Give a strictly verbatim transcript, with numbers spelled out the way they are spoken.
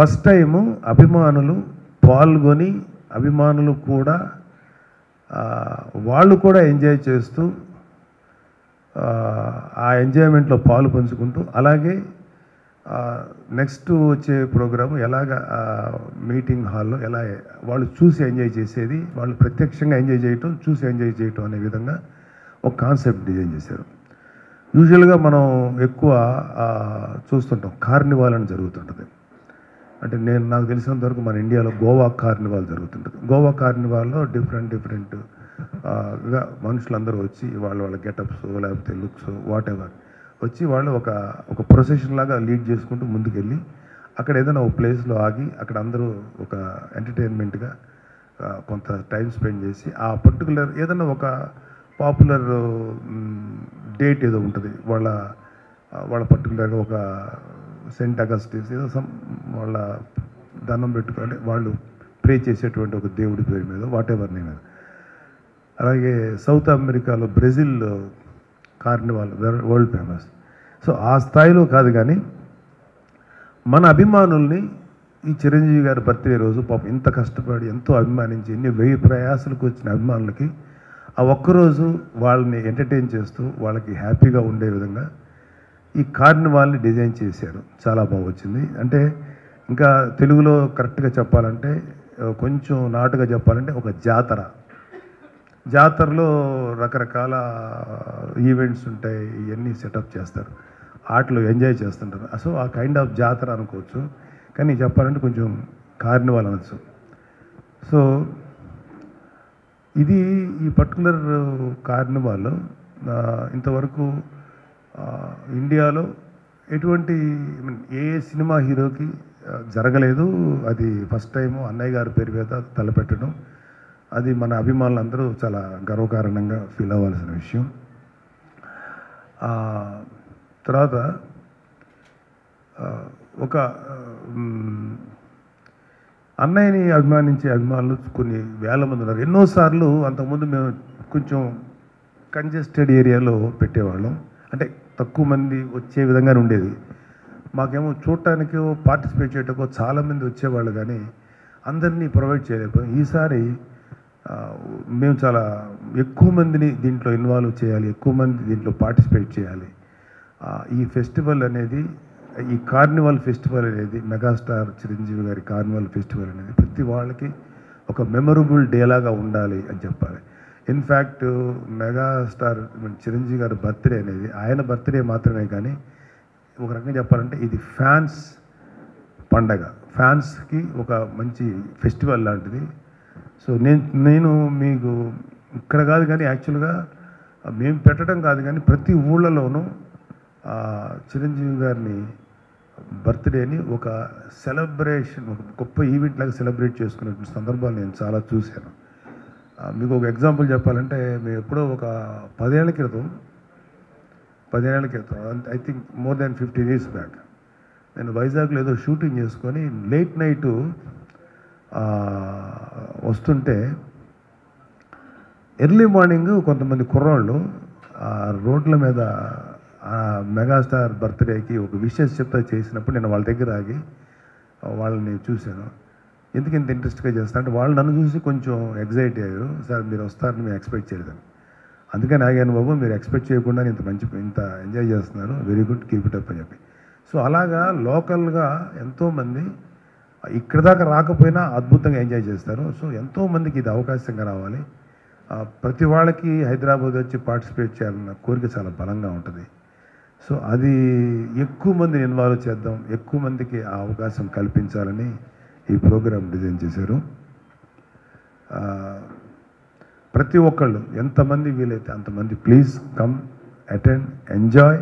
First time, Abhimanulu, పాల్గొని అభిమానులు కూడా వాళ్ళు కూడా ఎంజాయ్ చేస్తూ ఆ ఎంజాయ్‌మెంట్ లో పాలు పంచుకుంటూ అలాగే నెక్స్ట్ వచ్చే ప్రోగ్రామ్ ఎలాగా మీటింగ్ హాల్ లో ఎలా వాళ్ళు చూసి ఎంజాయ్ చేసేది వాళ్ళు ప్రత్యక్షంగా ఎంజాయ్ చేయటం చూసి ఎంజాయ్ చేయటం అనే విధంగా ఒక కాన్సెప్ట్ డిజైన్ చేశారు యూజువల్ గా మనం ఎక్కువ చూస్తుంటాం కార్నివాల్ అని జరుగుతుంటది అంటే నేను నాకు తెలిసినంత వరకు మన ఇండియాలో గోవా కార్నివాల్ జరుగుతుంటుంది గోవా కార్నివాల్లో డిఫరెంట్ డిఫరెంట్ మనుషులందరూ వచ్చి వాళ్ళ వాళ్ళ గెటప్స్ లేకపోతే లుక్స్ వాట్ ఎవర్ వచ్చి వాళ్ళు ఒక ఒక ప్రొసెషన్ లాగా లీడ్ చేసుకుంటూ ముందుకెళ్ళి అక్కడ ఏదైనా ఒక ప్లేస్లో ఆగి అక్కడ అందరూ ఒక ఎంటర్టైన్మెంట్గా కొంత టైం స్పెండ్ చేసి ఆ పర్టికులర్ ఏదైనా ఒక పాపులర్ డేట్ ఏదో ఉంటుంది వాళ్ళ వాళ్ళ పర్టికులర్గా ఒక సెంట్ అగస్టిస్ ఏదో సమ్ వాళ్ళ దండం పెట్టుకొని వాళ్ళు ప్రే చేసేటువంటి ఒక దేవుడి పేరు మీద వాట్ ఎవర్ నేమ్ అలాగే సౌత్ అమెరికాలో Brazil carnival world famous so ఆ స్థాయిలో కాదు కానీ మన అభిమానుల్ని ఈ చిరంజీవి గారి బర్త్డే రోజు పాపం ఇంత కష్టపడి ఎంతో అభిమానించి ఎన్ని వెయ్యి ప్రయాసాలకు వచ్చిన అభిమానులకి ఆ ఒక్కరోజు వాళ్ళని ఎంటర్టైన్ చేస్తూ వాళ్ళకి హ్యాపీగా ఉండే విధంగా ఈ కార్నివాల్ని డిజైన్ చేశారు చాలా బాగా వచ్చింది అంటే ఇంకా తెలుగులో కరెక్ట్గా చెప్పాలంటే కొంచెం నాటుగా చెప్పాలంటే ఒక జాతర జాతరలో రకరకాల ఈవెంట్స్ ఉంటాయి ఇవన్నీ సెటప్ చేస్తారు ఆటలు ఎంజాయ్ చేస్తుంటారు సో ఆ కైండ్ ఆఫ్ జాతర అనుకోవచ్చు కానీ చెప్పాలంటే కొంచెం కార్నివాల్ అనొచ్చు సో ఇది ఈ పర్టికులర్ కార్నివాల్ ఇంతవరకు ఇండియాలో ఎటువంటి ఏ సినిమా హీరోకి జరగలేదు అది ఫస్ట్ టైం అన్నయ్య గారి పేరు మీద తలపెట్టడం అది మన అభిమానులందరూ చాలా గర్వకారణంగా ఫీల్ అవ్వాల్సిన విషయం తర్వాత ఒక అన్నయ్యని అభిమానించే అభిమానులు కొన్ని వేల మంది ఉన్నారు ఎన్నోసార్లు అంతకుముందు మేము కొంచెం కంజెస్టెడ్ ఏరియాలో పెట్టేవాళ్ళం అంటే తక్కువ మంది వచ్చే విధంగానే ఉండేది మాకేమో చూడటానికో పార్టిసిపేట్ చేయటకో చాలామంది వచ్చేవాళ్ళు కానీ అందరినీ ప్రొవైడ్ చేయలేకపోయాం ఈసారి మేము చాలా ఎక్కువ మందిని దీంట్లో ఇన్వాల్వ్ చేయాలి ఎక్కువ మంది దీంట్లో పార్టిసిపేట్ చేయాలి ఈ ఫెస్టివల్ అనేది ఈ కార్నివాల్ ఫెస్టివల్ అనేది మెగాస్టార్ చిరంజీవి గారి కార్నివాల్ ఫెస్టివల్ అనేది ప్రతి వాళ్ళకి ఒక మెమొరబుల్ డేలాగా ఉండాలి అని చెప్పాలి ఇన్ఫ్యాక్ట్ మెగాస్టార్ చిరంజీవి గారి బర్త్డే అనేది ఆయన బర్త్డే మాత్రమే కానీ ఒక రకంగా చెప్పాలంటే ఇది ఫ్యాన్స్ పండగ ఫ్యాన్స్కి ఒక మంచి ఫెస్టివల్ లాంటిది సో నేను నేను మీకు ఇక్కడ కాదు కానీ యాక్చువల్గా మేము పెట్టడం కాదు కానీ ప్రతి ఊళ్ళలోనూ చిరంజీవి గారిని బర్త్డేని ఒక సెలబ్రేషన్ ఒక గొప్ప ఈవెంట్ లాగా సెలబ్రేట్ చేసుకునే సందర్భాలు నేను చాలా చూశాను మీకు ఒక ఎగ్జాంపుల్ చెప్పాలంటే మేము ఎప్పుడో ఒక పదేళ్ల క్రితం పదేళ్ల క్రితం I think more than fifteen years back నేను వైజాగ్లో ఏదో షూటింగ్ చేసుకొని లేట్ నైట్ వస్తుంటే ఎర్లీ మార్నింగ్ కొంతమంది కుర్రాళ్ళు రోడ్ల మీద మెగాస్టార్ బర్త్డేకి ఒక విషెస్ చెప్తా చేసినప్పుడు నేను వాళ్ళ దగ్గర ఆగి వాళ్ళని చూశాను ఎందుకు ఇంత ఇంట్రెస్ట్గా చేస్తాను అంటే వాళ్ళు నన్ను చూసి కొంచెం ఎగ్జైట్ అయ్యారు సార్ మీరు వస్తారని మేము ఎక్స్పెక్ట్ చేయలేదని అందుకని ఆగాను బాబు మీరు ఎక్స్పెక్ట్ చేయకుండా ఇంత మంచి ఇంత ఎంజాయ్ చేస్తున్నారు very good keep it up అని చెప్పి సో అలాగా లోకల్గా ఎంతోమంది ఇక్కడ దాకా రాకపోయినా అద్భుతంగా ఎంజాయ్ చేస్తారు సో ఎంతోమందికి ఇది అవకాశంగా రావాలి ప్రతి వాళ్ళకి హైదరాబాద్ వచ్చి పార్టిసిపేట్ చేయాలన్న కోరిక చాలా బలంగా ఉంటుంది సో అది ఎక్కువ మందిని ఇన్వాల్వ్ చేద్దాం ఎక్కువ మందికి ఆ అవకాశం కల్పించాలని ఈ ప్రోగ్రామ్ డిజైన్ చేశారు ప్రతి ఒక్కళ్ళు ఎంతమంది వీలైతే అంతమంది ప్లీజ్ కమ్ అటెండ్ ఎంజాయ్